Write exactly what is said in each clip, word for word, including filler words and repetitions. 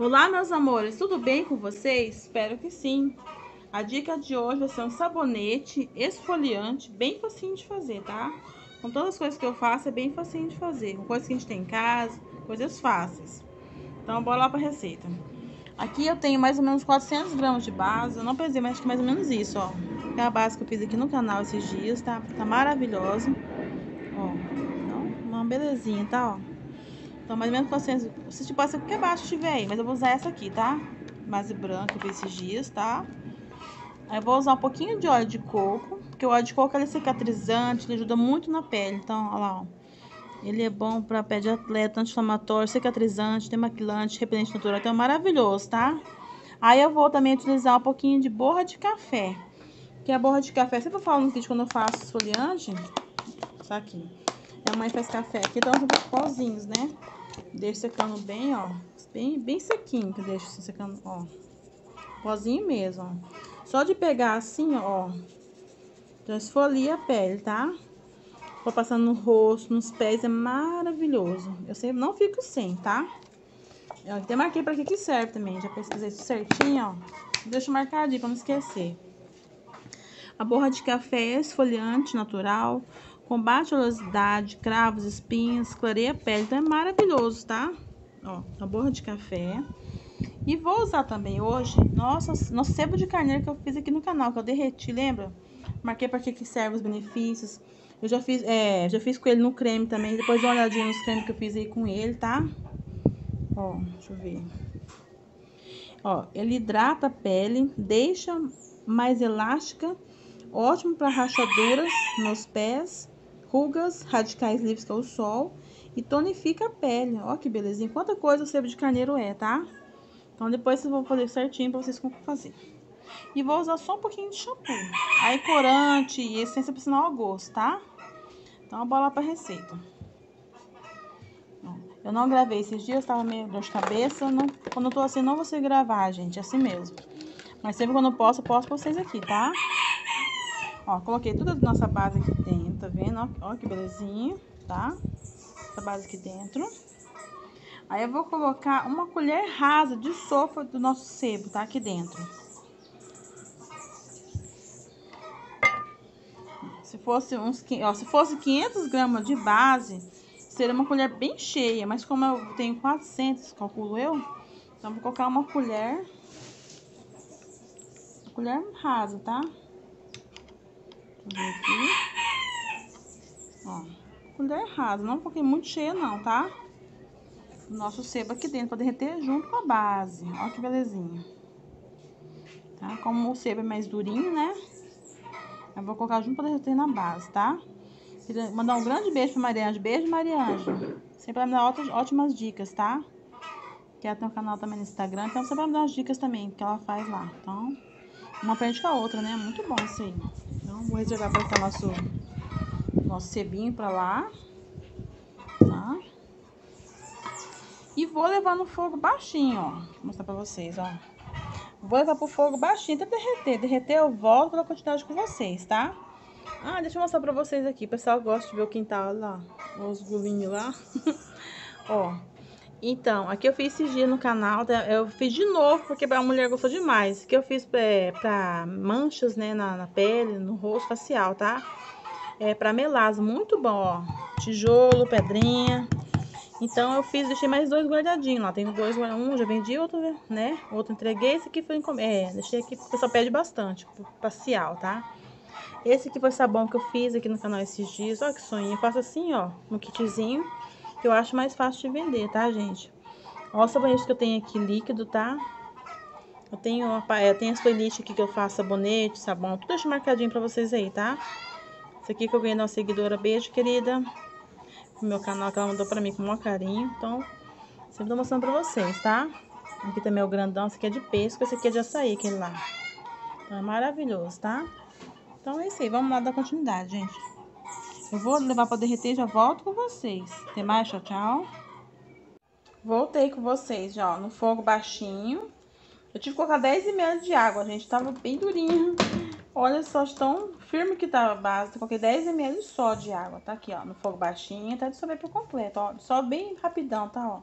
Olá, meus amores, tudo bem com vocês? Espero que sim. A dica de hoje vai ser um sabonete esfoliante, bem facinho de fazer, tá? Com todas as coisas que eu faço, é bem facinho de fazer. Com coisas que a gente tem em casa, coisas fáceis. Então, bora lá pra receita. Aqui eu tenho mais ou menos quatrocentos gramas de base. Eu não pesei, mas acho que mais ou menos isso, ó. É a base que eu fiz aqui no canal esses dias, tá? Tá maravilhosa. Ó, então, uma belezinha, tá, ó. Então, mais ou menos quatrocentos. Você te passa qualquer base que tiver aí, mas eu vou usar essa aqui, tá? Base branca que eu fiz esses dias, tá? Aí eu vou usar um pouquinho de óleo de coco, porque o óleo de coco ele é cicatrizante, ele ajuda muito na pele. Então, olha lá, ó. Ele é bom pra pé de atleta, anti-inflamatório, cicatrizante, demaquilante, repelente natural. Então, é maravilhoso, tá? Aí eu vou também utilizar um pouquinho de borra de café. Que a borra de café, sempre eu falo no vídeo quando eu faço esfoliante, tá aqui. Minha mãe faz café aqui, então eu os pozinhos, né? Deixo secando bem, ó. Bem, bem sequinho que eu deixo secando, ó. Pozinho mesmo, ó. Só de pegar assim, ó. Já esfolia a pele, tá? Vou passando no rosto, nos pés, é maravilhoso. Eu sempre não fico sem, tá? Eu até marquei pra que que serve também. Já pesquisei isso certinho, ó. Deixa marcadinho pra não esquecer. A borra de café é esfoliante natural, combate a oleosidade, cravos, espinhos, clareia a pele. Então é maravilhoso, tá? Ó, a borra de café. E vou usar também hoje, nossa, nosso sebo de carneiro que eu fiz aqui no canal, que eu derreti, lembra? Marquei pra que que serve os benefícios. Eu já fiz, é, já fiz com ele no creme também. Depois dá uma olhadinha nos cremes que eu fiz aí com ele, tá? Ó, deixa eu ver. Ó, ele hidrata a pele, deixa mais elástica. Ótimo para rachaduras nos pés, rugas, radicais livres que é o sol. E tonifica a pele. Ó, que belezinha. Quanta coisa o sebo de carneiro é, tá? Então depois eu vou fazer certinho para vocês como fazer. E vou usar só um pouquinho de shampoo. Aí corante e essência profissional ao gosto, tá? Então bora lá pra receita. Eu não gravei esses dias, tava meio dor de cabeça. Não, quando eu tô assim, não vou sei gravar, gente. É assim mesmo. Mas sempre quando eu posso, eu posto pra vocês aqui, tá? Ó, coloquei toda a nossa base aqui dentro, tá vendo? Ó, ó que belezinha, tá? Essa base aqui dentro. Aí eu vou colocar uma colher rasa de sopa do nosso sebo, tá? Aqui dentro. Se fosse, uns, ó, se fosse quinhentas gramas de base, seria uma colher bem cheia. Mas como eu tenho quatrocentas, calculo eu, então eu vou colocar uma colher, uma colher rasa, tá? Aqui. Ó, colher rasa, não coloquei muito cheia não, tá? O nosso sebo aqui dentro, pra derreter junto com a base. Ó que belezinha. Tá? Como o sebo é mais durinho, né? Eu vou colocar junto pra derreter na base, tá? Queria mandar um grande beijo pra Mariange. Beijo, Mariange. Sempre vai me dar ótimas, ótimas dicas, tá? Que ela tem um canal também no Instagram, então sempre vai me dar umas dicas também, que ela faz lá. Então, uma aprende com a outra, né? Muito bom isso aí. Então, vou reservar pra botar nosso, nosso sebinho pra lá, tá? E vou levar no fogo baixinho, ó. Vou mostrar pra vocês, ó. Vou levar pro fogo baixinho até derreter. Derreter eu volto pela quantidade com vocês, tá? Ah, deixa eu mostrar pra vocês aqui. O pessoal gosta de ver o quintal, olha lá. Os gulinhos lá. Ó. Então, aqui eu fiz esses dias no canal, tá? Eu fiz de novo, porque a mulher gostou demais. Que eu fiz é, pra manchas, né, na, na pele, no rosto facial, tá? É pra melasma, muito bom, ó. Tijolo, pedrinha. Então, eu fiz, deixei mais dois guardadinhos lá. Tenho dois, um já vendi, outro, né? Outro entreguei, esse aqui foi encomenda. É, deixei aqui, porque o pessoal pede bastante, facial, tá? Esse aqui foi sabão que eu fiz aqui no canal esses dias. Ó, que sonho. Eu faço assim, ó, um kitzinho. Que eu acho mais fácil de vender, tá, gente? Olha o sabonete que eu tenho aqui, líquido, tá? Eu tenho, eu tenho as playlists aqui que eu faço sabonete, sabão, tudo deixo marcadinho pra vocês aí, tá? Esse aqui que eu ganhei da seguidora, beijo, querida. O meu canal que ela mandou pra mim com o maior carinho, então, sempre tô mostrando pra vocês, tá? Aqui também é o grandão, esse aqui é de pesco, esse aqui é de açaí, aquele lá. Então, é maravilhoso, tá? Então, é isso aí, vamos lá dar continuidade, gente. Eu vou levar pra derreter e já volto com vocês. Até mais, tchau, tchau. Voltei com vocês, já, ó, no fogo baixinho. Eu tive que colocar dez mililitros de água, gente. Tava bem durinho. Olha só, tão firme que tá a base. Eu coloquei dez mililitros só de água. Tá aqui, ó, no fogo baixinho. Até dissolver por completo, ó. Só bem rapidão, tá, ó.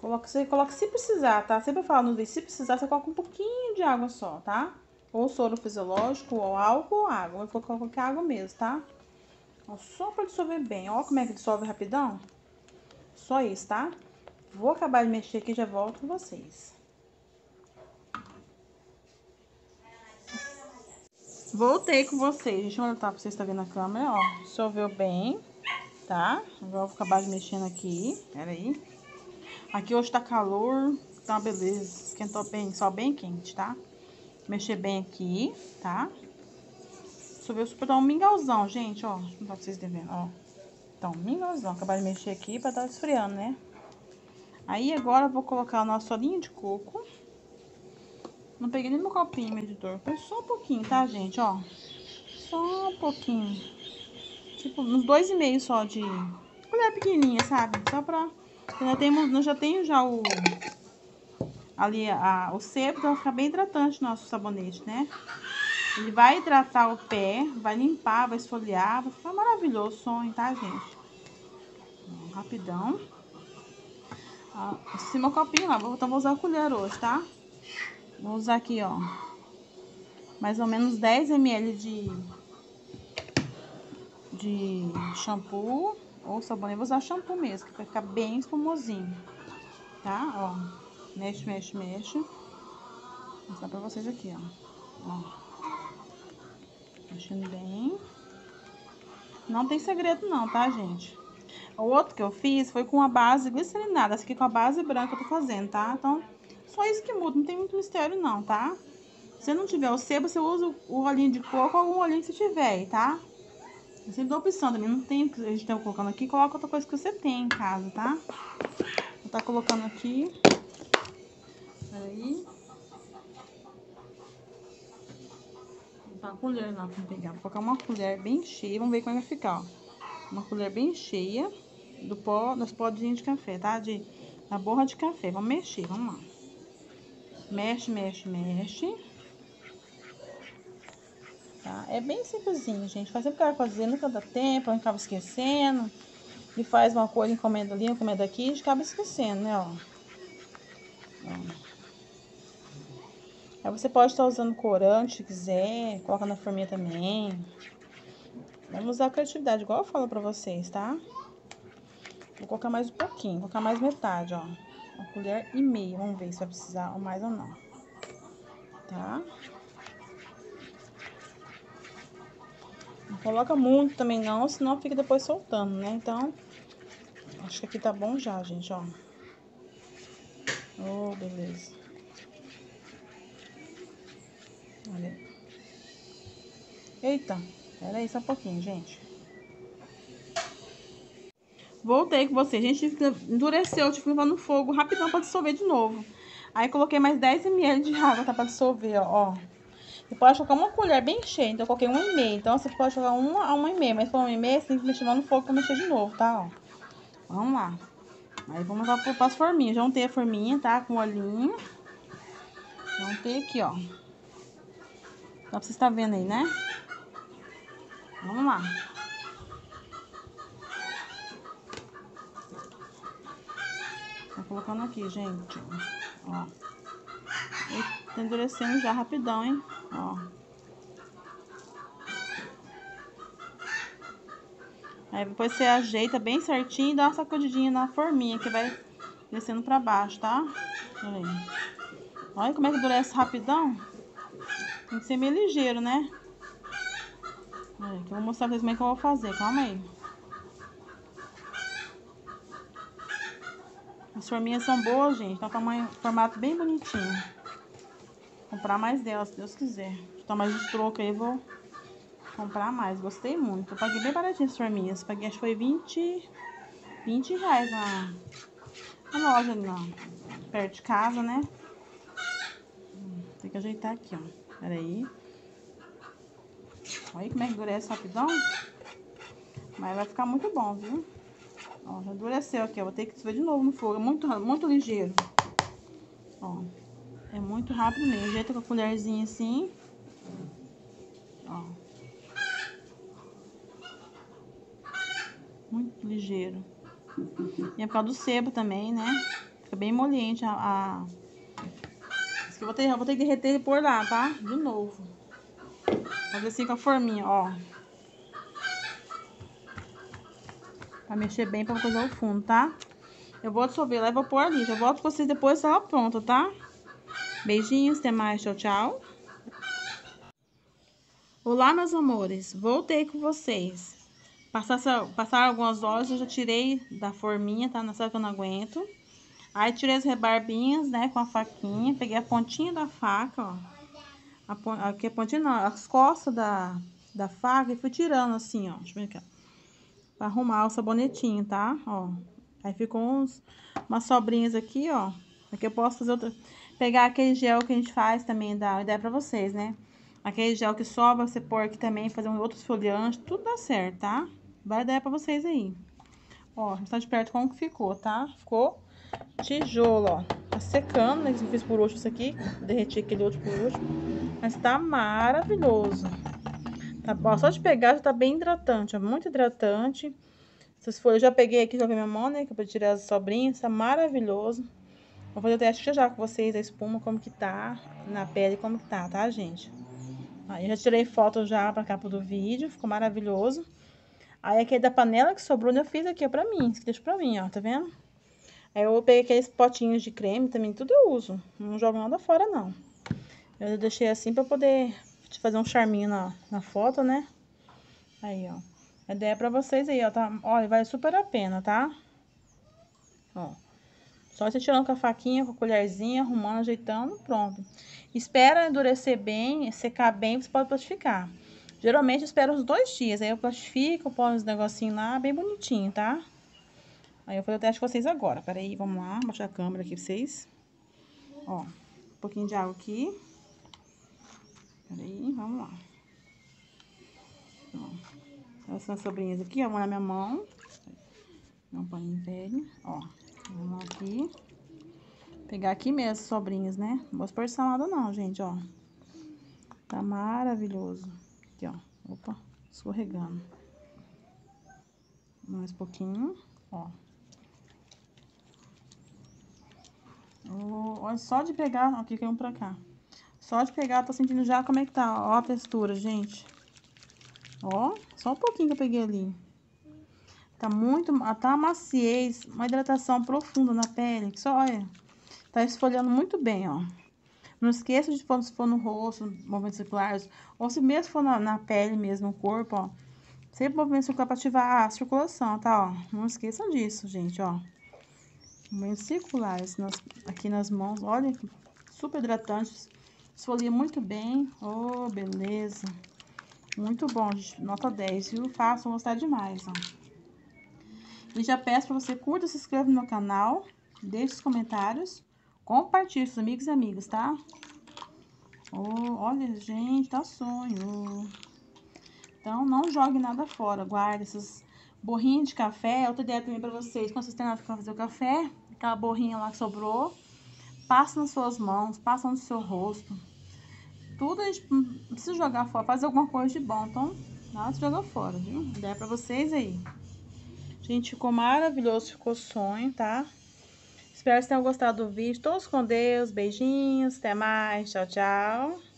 Coloca, você coloca se precisar, tá? Sempre eu falo no vídeo, se precisar, você coloca um pouquinho de água só, tá? Ou soro fisiológico, ou álcool, ou água. Eu vou colocar água mesmo, tá? Ó, só pra dissolver bem. Ó como é que dissolve rapidão. Só isso, tá? Vou acabar de mexer aqui e já volto com vocês. Voltei com vocês. Deixa eu voltar pra vocês estarem vendo a câmera, ó. Dissolveu bem, tá? Agora eu vou acabar de mexendo aqui. Pera aí. Aqui hoje tá calor, tá uma beleza. Esquentou bem, só bem quente, tá? Mexer bem aqui, tá? Dissolveu super, dá um mingauzão, gente, ó. Não dá pra vocês verem, ó. Então, mingauzão. Acabar de mexer aqui pra tá esfriando, né? Aí, agora, eu vou colocar o nosso olhinho de coco. Não peguei nem meu copinho, medidor. Foi só um pouquinho, tá, gente, ó. Só um pouquinho. Tipo, uns dois e meio só de... colher pequenininha, sabe? Só pra... Nós, temos, nós já temos já o... ali a, o sebo, então vai ficar bem hidratante o nosso sabonete, né? Ele vai hidratar o pé, vai limpar, vai esfoliar, vai ficar maravilhoso o sonho, tá, gente? Bom, rapidão. Ah, esse meu copinho lá, então vou usar a colher hoje, tá? Vou usar aqui, ó, mais ou menos dez mililitros de, de shampoo ou sabonete. Vou usar shampoo mesmo, que vai ficar bem espumosinho, tá? Ó. Mexe, mexe, mexe. Vou mostrar pra vocês aqui, ó. Ó. Mexendo bem. Não tem segredo não, tá, gente? O outro que eu fiz foi com a base glicerinada. Essa aqui com a base branca eu tô fazendo, tá? Então, só isso que muda. Não tem muito mistério não, tá? Se não tiver o sebo, você usa o olhinho de coco ou algum olhinho que você tiver aí, tá? Eu sempre dou opção também. Não tem o que a gente tá colocando aqui. Coloca outra coisa que você tem em casa, tá? Vou tá colocando aqui... Aí, vou botar uma colher lá pra pegar. Vou colocar uma colher bem cheia. Vamos ver como é que vai ficar, ó. Uma colher bem cheia do pó, das podinhas de café, tá? De, da borra de café. Vamos mexer, vamos lá. Mexe, mexe, mexe. Tá? É bem simplesinho, gente. Faz tempo que eu ia fazer, nunca dá tempo. Eu acaba esquecendo. E faz uma coisa, encomenda ali, encomenda aqui. A gente acaba esquecendo, né, ó. Ó. Aí você pode estar usando corante, se quiser, coloca na forminha também. Vamos usar a criatividade, igual eu falo pra vocês, tá? Vou colocar mais um pouquinho, vou colocar mais metade, ó. Uma colher e meia, vamos ver se vai precisar ou mais ou não. Tá? Não coloca muito também não, senão fica depois soltando, né? Então, acho que aqui tá bom já, gente, ó. Oh, beleza. Olha. Eita, pera aí só um pouquinho, gente. Voltei com vocês, gente. Endureceu, tive que levar no fogo rapidão pra dissolver de novo. Aí coloquei mais dez mililitros de água, tá? Pra dissolver, ó. Você pode colocar uma colher bem cheia, então eu coloquei uma e meia. Então você pode jogar uma a uma e meia, mas se for uma e meia, você tem que mexer lá no fogo pra mexer de novo, tá? Ó. Vamos lá. Aí vamos lá para as forminhas. Já untei a forminha, tá? Com o olhinho. Já untei aqui, ó. Dá pra vocês estarem vendo aí, né? Vamos lá. Tá colocando aqui, gente. Ó. Tá endurecendo já rapidão, hein? Ó. Aí depois você ajeita bem certinho e dá uma sacudidinha na forminha que vai descendo pra baixo, tá? Olha aí. Olha como é que endurece rapidão. Tem que ser meio ligeiro, né? Olha, que eu vou mostrar pra vocês como é que eu vou fazer. Calma aí. As forminhas são boas, gente. Tá tamanho, formato bem bonitinho. Vou comprar mais delas, se Deus quiser. Vou tomar mais uns trocos aí, vou comprar mais. Gostei muito. Eu paguei bem baratinho as forminhas. Paguei, acho que foi vinte reais na, na loja, na, perto de casa, né? Tem que ajeitar aqui, ó. Pera aí. Olha como é que endurece rapidão. Mas vai ficar muito bom, viu? Ó, já endureceu aqui, ó. Vou ter que descer de novo no fogo. É muito, muito ligeiro. Ó. É muito rápido mesmo. Ajeita com a colherzinha assim. Ó. Muito ligeiro. E é por causa do sebo também, né? Fica bem molhente a... a... Isso que eu vou ter, eu vou ter que derreter e pôr lá, tá? De novo. Fazer assim com a forminha, ó. Pra mexer bem pra coisar o fundo, tá? Eu vou dissolver lá e vou pôr ali. Já volto com vocês depois, tá pronto, tá? Beijinhos, até mais, tchau, tchau. Olá, meus amores. Voltei com vocês. Passaram passar algumas horas, eu já tirei da forminha, tá? Não sabe que eu não aguento. Aí tirei as rebarbinhas, né? Com a faquinha. Peguei a pontinha da faca, ó. A, pon aqui a pontinha não, as costas da, da faca e fui tirando assim, ó. Deixa eu ver aqui, ó. Pra arrumar o sabonetinho, tá? Ó. Aí ficou uns, umas sobrinhas aqui, ó. Aqui eu posso fazer outra... Pegar aquele gel que a gente faz também, dá uma ideia pra vocês, né? Aquele gel que sobra, você pôr aqui também, fazer um outro esfoliante, tudo dá certo, tá? Vai dar pra vocês aí. Ó, está de perto como que ficou, tá? Ficou tijolo, ó. Tá secando, né? Eu fiz por último isso aqui, derreti aquele outro por último. Mas tá maravilhoso. Tá bom, só de pegar já tá bem hidratante, ó, muito hidratante. Essas folhas eu já peguei aqui, já vi minha mão, né, que eu vou tirar as sobrinhas, tá maravilhoso. Vou fazer o teste já, já com vocês, a espuma, como que tá, na pele, como que tá, tá, gente? Aí eu já tirei foto já pra capa do vídeo, ficou maravilhoso. Aí aquele da panela que sobrou, né, eu fiz aqui, ó, pra mim, isso que deixa pra mim, ó, tá vendo? Aí eu peguei aqueles potinhos de creme também, tudo eu uso, não jogo nada fora, não. Eu deixei assim pra poder... Deixa fazer um charminho na, na foto, né? Aí, ó. A ideia é pra vocês aí, ó, tá? Olha, vale super a pena, tá? Ó. Só você tirando com a faquinha, com a colherzinha, arrumando, ajeitando, pronto. Espera endurecer bem, secar bem, você pode plastificar. Geralmente, eu espero uns dois dias. Aí eu plastifico, põe uns negocinhos lá, bem bonitinho, tá? Aí eu vou fazer o teste com vocês agora. Peraí, vamos lá. Baixar a câmera aqui pra vocês. Ó. Um pouquinho de água aqui. Peraí, vamos lá. Ó, essas sobrinhas aqui, ó, vou na minha mão. Não põe velho, ó. Vamos aqui. Pegar aqui mesmo as sobrinhas, né? Não vou esforçar nada não, gente, ó. Tá maravilhoso. Aqui, ó. Opa, escorregando. Mais um pouquinho, ó. Oh, olha, só de pegar... Aqui, que é um pra cá. Só de pegar, tô sentindo já como é que tá, ó, a textura, gente. Ó, só um pouquinho que eu peguei ali. Tá muito, tá uma maciez, uma hidratação profunda na pele, que só, olha, tá esfoliando muito bem, ó. Não esqueça de pôr, se for no rosto, movimentos circulares, ou se mesmo for na, na pele mesmo, no corpo, ó. Sempre movimento circular pra ativar a circulação, tá, ó. Não esqueçam disso, gente, ó. Movimentos circulares nas, aqui nas mãos, olha, super hidratantes. Esfolia muito bem. Oh, beleza. Muito bom, gente. Nota dez, viu? Façam, gostar demais, ó. E já peço pra você, curta, se inscreva no meu canal. Deixe os comentários. Compartilhe com os amigos e amigas, tá? Oh, olha, gente, tá sonho. Então, não jogue nada fora. Guarde essas borrinhas de café. Outra ideia também pra vocês. Quando vocês têm nada pra fazer o café, aquela borrinha lá que sobrou, passa nas suas mãos, passa no seu rosto. Tudo a gente não precisa jogar fora, faz alguma coisa de bom, então nada se joga fora, viu? Ideia pra vocês aí. Gente, ficou maravilhoso, ficou sonho, tá? Espero que vocês tenham gostado do vídeo. Todos com Deus, beijinhos, até mais, tchau, tchau.